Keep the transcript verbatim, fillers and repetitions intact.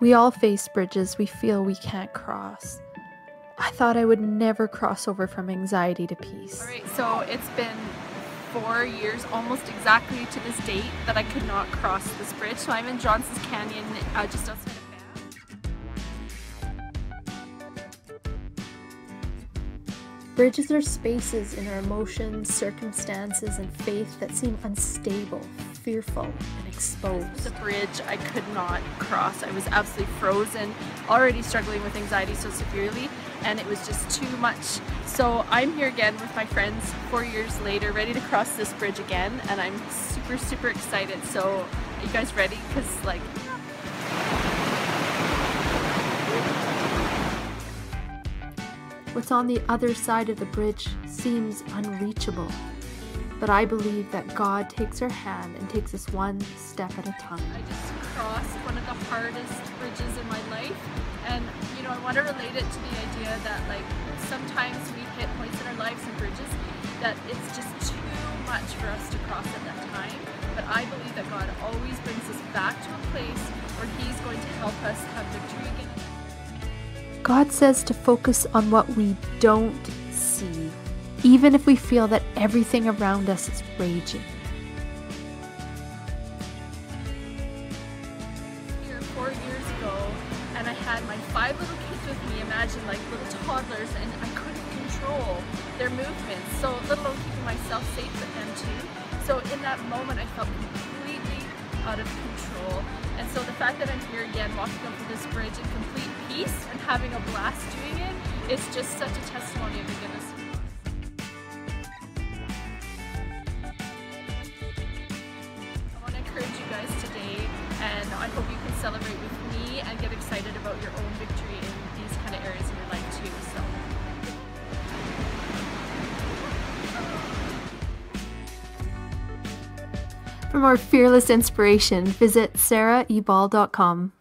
We all face bridges we feel we can't cross. I thought I would never cross over from anxiety to peace. All right, so it's been four years, almost exactly to this date, that I could not cross this bridge. So I'm in Johnson's Canyon, uh, just outside of Bath. Bridges are spaces in our emotions, circumstances, and faith that seem unstable, fearful, and exposed. This was a bridge I could not cross. I was absolutely frozen, already struggling with anxiety so severely, and it was just too much. So I'm here again with my friends four years later, ready to cross this bridge again, and I'm super, super excited. So are you guys ready? Because like, what's on the other side of the bridge seems unreachable. But I believe that God takes our hand and takes us one step at a time. I just crossed one of the hardest bridges in my life, and you know, I want to relate it to the idea that like sometimes we hit points in our lives and bridges that it's just too much for us to cross at that time. But I believe that God always brings us back to a place where He's going to help us have victory again. God says to focus on what we don't see, even if we feel that everything around us is raging. Here four years ago, and I had my five little kids with me, imagine like little toddlers, and I couldn't control their movements, so let alone keeping myself safe with them too. So in that moment I felt completely out of control, and so the fact that I'm here again walking over this bridge in complete peace and having a blast doing it is just such a testimony of the goodness of God. And I hope you can celebrate with me and get excited about your own victory in these kind of areas of your life too. So. For more fearless inspiration, visit Sarah E ball dot com.